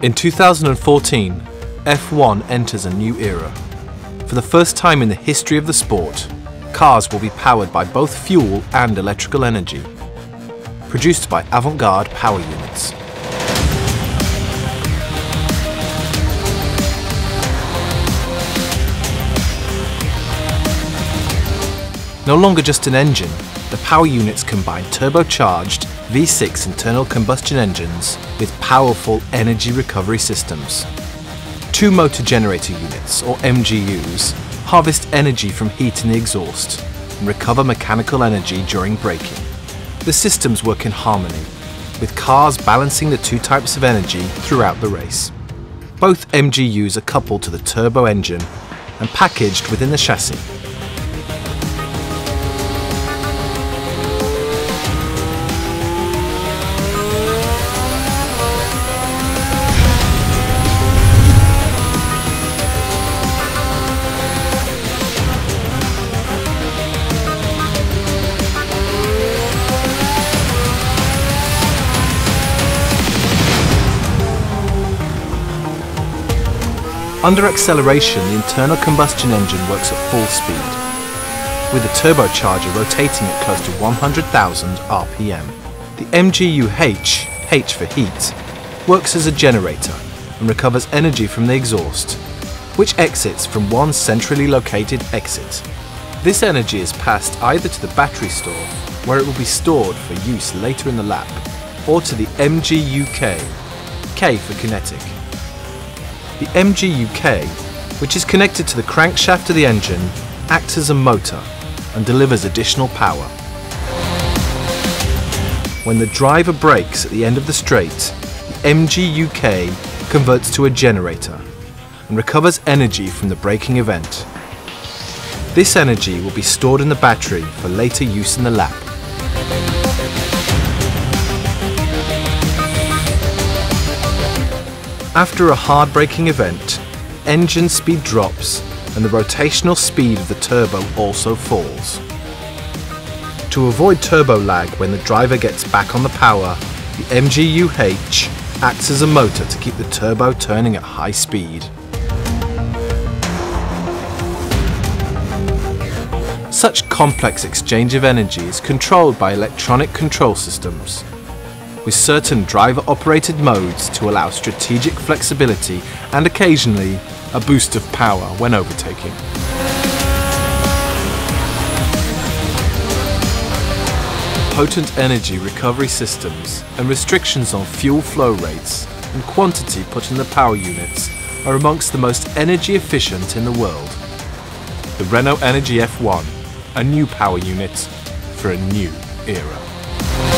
In 2014, F1 enters a new era. For the first time in the history of the sport, cars will be powered by both fuel and electrical energy, produced by avant-garde power units. No longer just an engine, the power units combine turbocharged V6 internal combustion engines with powerful energy recovery systems. Two motor generator units, or MGUs, harvest energy from heat in the exhaust and recover mechanical energy during braking. The systems work in harmony, with cars balancing the two types of energy throughout the race. Both MGUs are coupled to the turbo engine and packaged within the chassis. Under acceleration, the internal combustion engine works at full speed, with the turbocharger rotating at close to 100,000 RPM. The MGU-H, H for heat, works as a generator and recovers energy from the exhaust, which exits from one centrally located exit. This energy is passed either to the battery store, where it will be stored for use later in the lap, or to the MGU-K, K for kinetic. The MGU-K, which is connected to the crankshaft of the engine, acts as a motor and delivers additional power. When the driver brakes at the end of the straight, the MGU-K converts to a generator and recovers energy from the braking event. This energy will be stored in the battery for later use in the lap. After a hard braking event, engine speed drops and the rotational speed of the turbo also falls. To avoid turbo lag when the driver gets back on the power, the MGU-H acts as a motor to keep the turbo turning at high speed. Such complex exchange of energy is controlled by electronic control systems, with certain driver-operated modes to allow strategic flexibility and occasionally a boost of power when overtaking. Potent energy recovery systems and restrictions on fuel flow rates and quantity put in the power units are amongst the most energy efficient in the world. The Renault Energy F1, a new power unit for a new era.